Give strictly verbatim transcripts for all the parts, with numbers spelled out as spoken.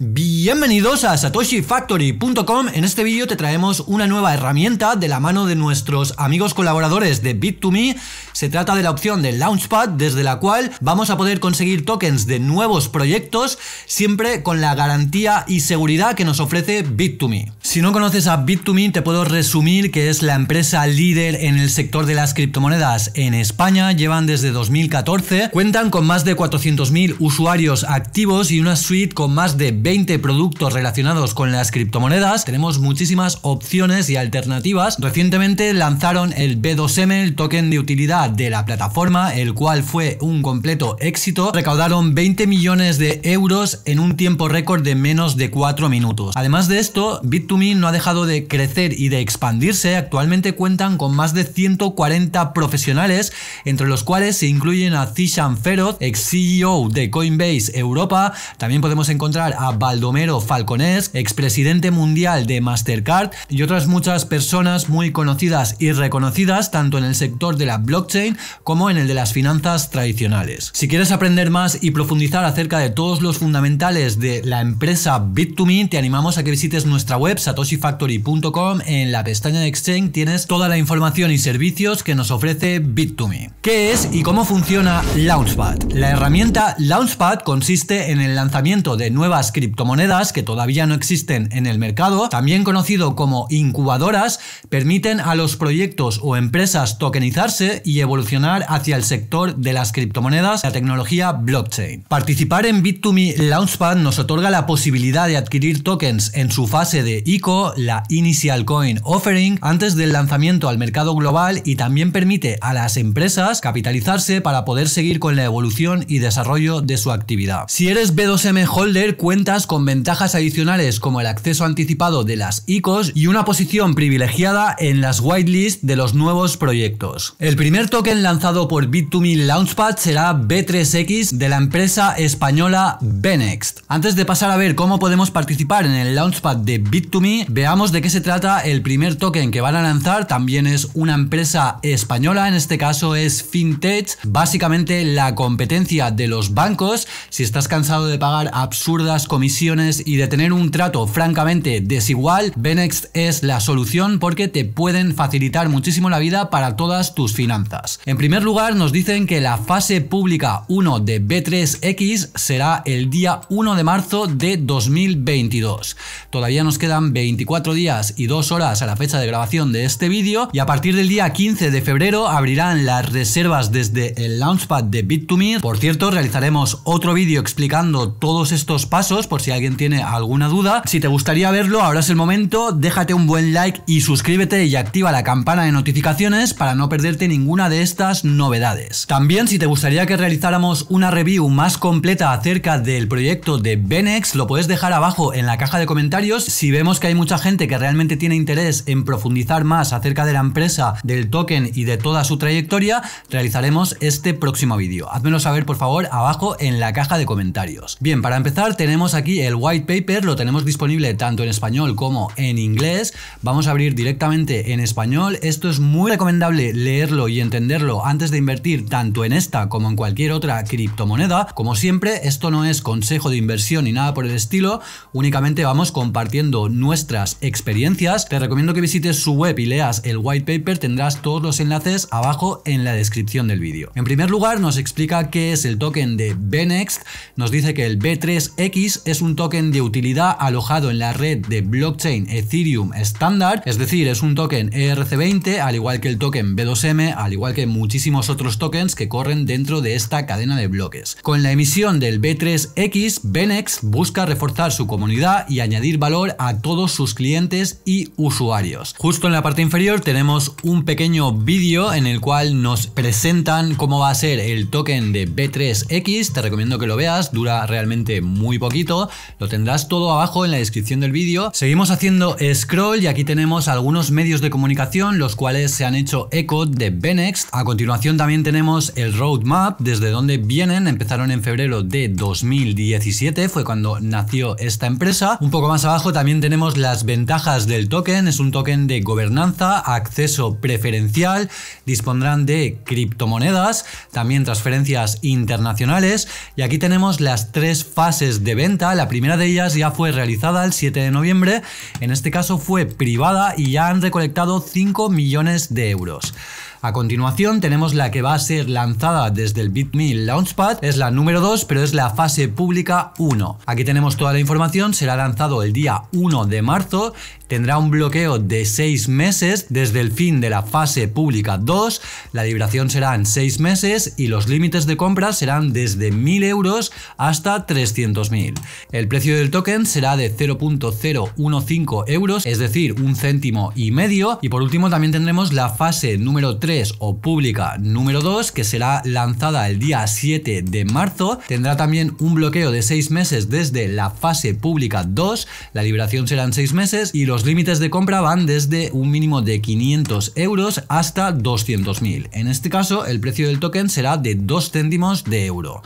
Bienvenidos a satoshi factory punto com. En este vídeo te traemos una nueva herramienta de la mano de nuestros amigos colaboradores de bit to me. Se trata de la opción de Launchpad, desde la cual vamos a poder conseguir tokens de nuevos proyectos, siempre con la garantía y seguridad que nos ofrece bit to me. Si no conoces a bit to me, te puedo resumir que es la empresa líder en el sector de las criptomonedas en España. Llevan desde dos mil catorce, cuentan con más de cuatrocientos mil usuarios activos y una suite con más de veinte productos relacionados con las criptomonedas. Tenemos muchísimas opciones y alternativas. Recientemente lanzaron el B dos M, el token de utilidad de la plataforma, el cual fue un completo éxito. Recaudaron veinte millones de euros en un tiempo récord de menos de cuatro minutos. Además de esto, bit to me no ha dejado de crecer y de expandirse. Actualmente cuentan con más de ciento cuarenta profesionales, entre los cuales se incluyen a Tristan Ferroz, ex C E O de Coinbase Europa. También podemos encontrar a Baldomero Falcones, expresidente mundial de Mastercard, y otras muchas personas muy conocidas y reconocidas tanto en el sector de la blockchain como en el de las finanzas tradicionales. Si quieres aprender más y profundizar acerca de todos los fundamentales de la empresa bit to me, te animamos a que visites nuestra web satoshi factory punto com. En la pestaña de Exchange tienes toda la información y servicios que nos ofrece bit to me. ¿Qué es y cómo funciona Launchpad? La herramienta Launchpad consiste en el lanzamiento de nuevas criptomonedas criptomonedas que todavía no existen en el mercado, también conocido como incubadoras. Permiten a los proyectos o empresas tokenizarse y evolucionar hacia el sector de las criptomonedas, la tecnología blockchain. Participar en bit to me Launchpad nos otorga la posibilidad de adquirir tokens en su fase de I C O, la Initial Coin Offering, antes del lanzamiento al mercado global, y también permite a las empresas capitalizarse para poder seguir con la evolución y desarrollo de su actividad. Si eres B dos M holder, cuentas con ventajas adicionales como el acceso anticipado de las I C Os y una posición privilegiada en las whitelist de los nuevos proyectos. El primer token lanzado por bit to me Launchpad será B tres X de la empresa española Bnext. Antes de pasar a ver cómo podemos participar en el Launchpad de bit to me, veamos de qué se trata el primer token que van a lanzar. También es una empresa española, en este caso es Fintech, básicamente la competencia de los bancos. Si estás cansado de pagar absurdas comisiones y de tener un trato francamente desigual, Bnext es la solución porque te pueden facilitar muchísimo la vida para todas tus finanzas. En primer lugar, nos dicen que la fase pública uno de B tres X será el día uno de marzo de dos mil veintidós. Todavía nos quedan veinticuatro días y dos horas a la fecha de grabación de este vídeo, y a partir del día quince de febrero abrirán las reservas desde el Launchpad de bit to me. Por cierto, realizaremos otro vídeo explicando todos estos pasos por si alguien tiene alguna duda. Si te gustaría verlo, ahora es el momento. Déjate un buen like y suscríbete y activa la campana de notificaciones para no perderte ninguna de estas novedades. También, si te gustaría que realizáramos una review más completa acerca del proyecto de Bnext, lo puedes dejar abajo en la caja de comentarios. Si vemos que hay mucha gente que realmente tiene interés en profundizar más acerca de la empresa, del token y de toda su trayectoria, realizaremos este próximo vídeo. Házmelo saber, por favor, abajo en la caja de comentarios. Bien, para empezar tenemos aquí el white paper, lo tenemos disponible tanto en español como en inglés. Vamos a abrir directamente en español. Esto es muy recomendable leerlo y entenderlo antes de invertir tanto en esta como en cualquier otra criptomoneda. Como siempre, esto no es consejo de inversión ni nada por el estilo, únicamente vamos compartiendo nuestras experiencias. Te recomiendo que visites su web y leas el white paper, tendrás todos los enlaces abajo en la descripción del vídeo. En primer lugar, nos explica qué es el token de Bnext. Nos dice que el B tres X es un token de utilidad alojado en la red de blockchain Ethereum estándar, es decir, es un token E R C veinte, al igual que el token B dos M, al igual que muchísimos otros tokens que corren dentro de esta cadena de bloques. Con la emisión del B tres X, Bnext busca reforzar su comunidad y añadir valor a todos sus clientes y usuarios. Justo en la parte inferior tenemos un pequeño vídeo en el cual nos presentan cómo va a ser el token de B tres X. Te recomiendo que lo veas, dura realmente muy poquito, lo tendrás todo abajo en la descripción del vídeo. Seguimos haciendo scroll y aquí tenemos algunos medios de comunicación los cuales se han hecho eco de Bnext. A continuación también tenemos el roadmap, desde donde vienen. Empezaron en febrero de dos mil diecisiete, fue cuando nació esta empresa. Un poco más abajo también tenemos las ventajas del token. Es un token de gobernanza, acceso preferencial, dispondrán de criptomonedas, también transferencias internacionales, y aquí tenemos las tres fases de venta. venta, la primera de ellas ya fue realizada el siete de noviembre, en este caso fue privada y ya han recolectado cinco millones de euros. A continuación tenemos la que va a ser lanzada desde el Bit two Me Launchpad, es la número dos, pero es la fase pública uno. Aquí tenemos toda la información, será lanzado el día uno de marzo, tendrá un bloqueo de seis meses desde el fin de la fase pública dos, la liberación será en seis meses y los límites de compra serán desde mil euros hasta trescientos mil. El precio del token será de cero coma cero uno cinco euros, es decir, un céntimo y medio. Y por último también tendremos la fase número tres o pública número dos, que será lanzada el día siete de marzo, tendrá también un bloqueo de seis meses desde la fase pública dos, la liberación será en seis meses y los límites de compra van desde un mínimo de quinientos euros hasta doscientos mil. En este caso el precio del token será de dos céntimos de euro.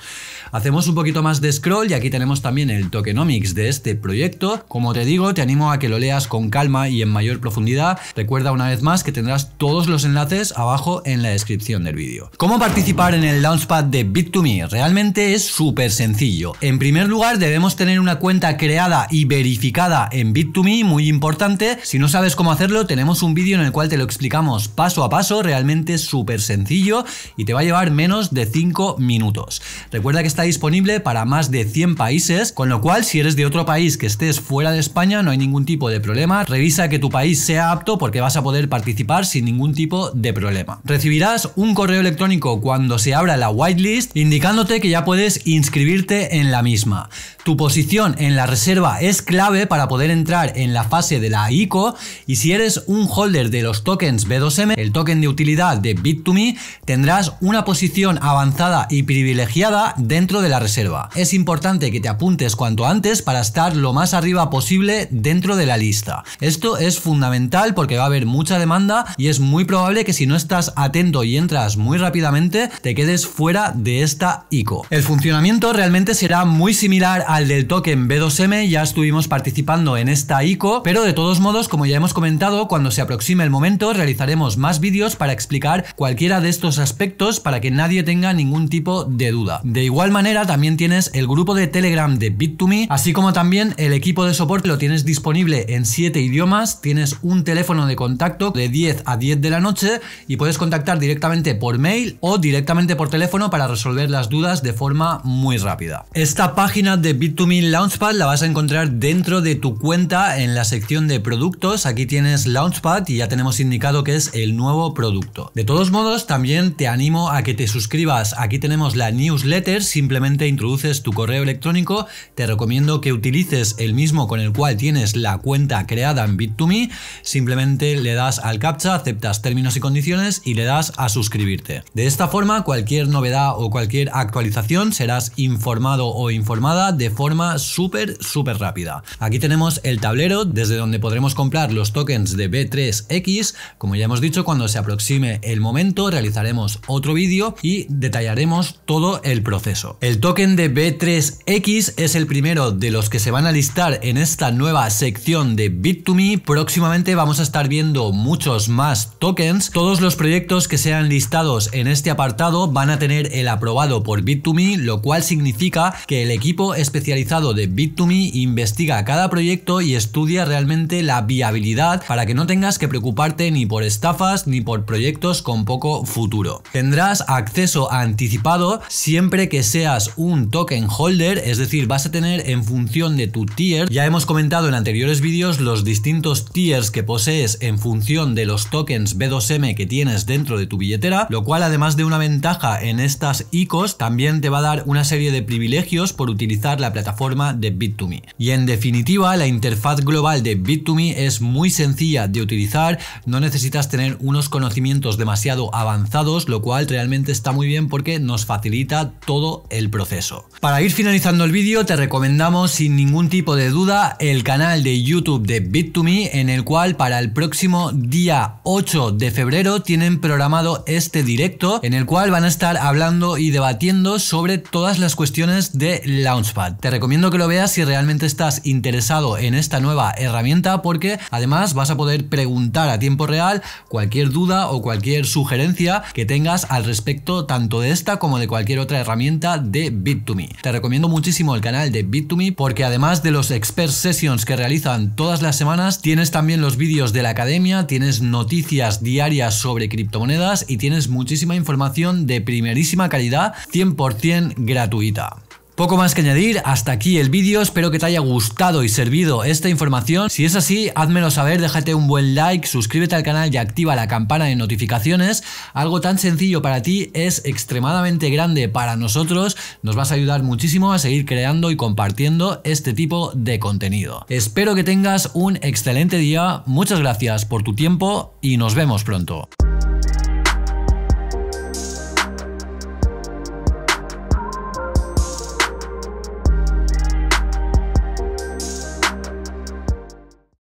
Hacemos un poquito más de scroll y aquí tenemos también el tokenomics de este proyecto. Como te digo, te animo a que lo leas con calma y en mayor profundidad. Recuerda una vez más que tendrás todos los enlaces abajo abajo en la descripción del vídeo. ¿Cómo participar en el Launchpad de Bit two Me? Realmente es súper sencillo. En primer lugar, debemos tener una cuenta creada y verificada en Bit two Me, muy importante. Si no sabes cómo hacerlo, tenemos un vídeo en el cual te lo explicamos paso a paso, realmente es súper sencillo y te va a llevar menos de cinco minutos. Recuerda que está disponible para más de cien países, con lo cual si eres de otro país que estés fuera de España, no hay ningún tipo de problema. Revisa que tu país sea apto porque vas a poder participar sin ningún tipo de problema. Recibirás un correo electrónico cuando se abra la whitelist indicándote que ya puedes inscribirte en la misma. Tu posición en la reserva es clave para poder entrar en la fase de la I C O y si eres un holder de los tokens B dos M, el token de utilidad de Bit two Me, tendrás una posición avanzada y privilegiada dentro de la reserva. Es importante que te apuntes cuanto antes para estar lo más arriba posible dentro de la lista. Esto es fundamental porque va a haber mucha demanda y es muy probable que si no estás atento y entras muy rápidamente, te quedes fuera de esta I C O. El funcionamiento realmente será muy similar al del token B dos M, ya estuvimos participando en esta I C O, pero de todos modos, como ya hemos comentado, cuando se aproxime el momento realizaremos más vídeos para explicar cualquiera de estos aspectos para que nadie tenga ningún tipo de duda. De igual manera también tienes el grupo de Telegram de Bit two Me, así como también el equipo de soporte, lo tienes disponible en siete idiomas, tienes un teléfono de contacto de diez a diez de la noche y y puedes contactar directamente por mail o directamente por teléfono para resolver las dudas de forma muy rápida. Esta página de Bit two Me Launchpad la vas a encontrar dentro de tu cuenta en la sección de productos. Aquí tienes Launchpad y ya tenemos indicado que es el nuevo producto. De todos modos, también te animo a que te suscribas. Aquí tenemos la newsletter, simplemente introduces tu correo electrónico. Te recomiendo que utilices el mismo con el cual tienes la cuenta creada en Bit two Me. Simplemente le das al captcha, aceptas términos y condiciones y le das a suscribirte. De esta forma, cualquier novedad o cualquier actualización serás informado o informada de forma súper súper rápida. Aquí tenemos el tablero desde donde podremos comprar los tokens de B tres X. Como ya hemos dicho, cuando se aproxime el momento realizaremos otro vídeo y detallaremos todo el proceso. El token de B tres X es el primero de los que se van a listar en esta nueva sección de Bit two Me. Próximamente vamos a estar viendo muchos más tokens. Todos los Los proyectos que sean listados en este apartado van a tener el aprobado por Bit two Me, lo cual significa que el equipo especializado de Bit two Me investiga cada proyecto y estudia realmente la viabilidad para que no tengas que preocuparte ni por estafas ni por proyectos con poco futuro. Tendrás acceso anticipado siempre que seas un token holder, es decir, vas a tener en función de tu tier, ya hemos comentado en anteriores vídeos los distintos tiers que posees en función de los tokens B dos M que tienes dentro de tu billetera, lo cual además de una ventaja en estas I C Os también te va a dar una serie de privilegios por utilizar la plataforma de Bit two Me. Y en definitiva, la interfaz global de Bit two Me es muy sencilla de utilizar, no necesitas tener unos conocimientos demasiado avanzados, lo cual realmente está muy bien porque nos facilita todo el proceso. Para ir finalizando el vídeo, te recomendamos sin ningún tipo de duda el canal de YouTube de Bit two Me, en el cual para el próximo día ocho de febrero tienen programado este directo en el cual van a estar hablando y debatiendo sobre todas las cuestiones de Launchpad. Te recomiendo que lo veas si realmente estás interesado en esta nueva herramienta cuenta, porque además vas a poder preguntar a tiempo real cualquier duda o cualquier sugerencia que tengas al respecto, tanto de esta como de cualquier otra herramienta de Bit to Me. Te recomiendo muchísimo el canal de Bit to Me, porque además de los expert sessions que realizan todas las semanas, tienes también los vídeos de la academia, tienes noticias diarias sobre criptomonedas y tienes muchísima información de primerísima calidad, cien por cien gratuita. Poco más que añadir, hasta aquí el vídeo, espero que te haya gustado y servido esta información. Si es así, házmelo saber, déjate un buen like, suscríbete al canal y activa la campana de notificaciones. Algo tan sencillo para ti es extremadamente grande para nosotros, nos vas a ayudar muchísimo a seguir creando y compartiendo este tipo de contenido. Espero que tengas un excelente día, muchas gracias por tu tiempo y nos vemos pronto.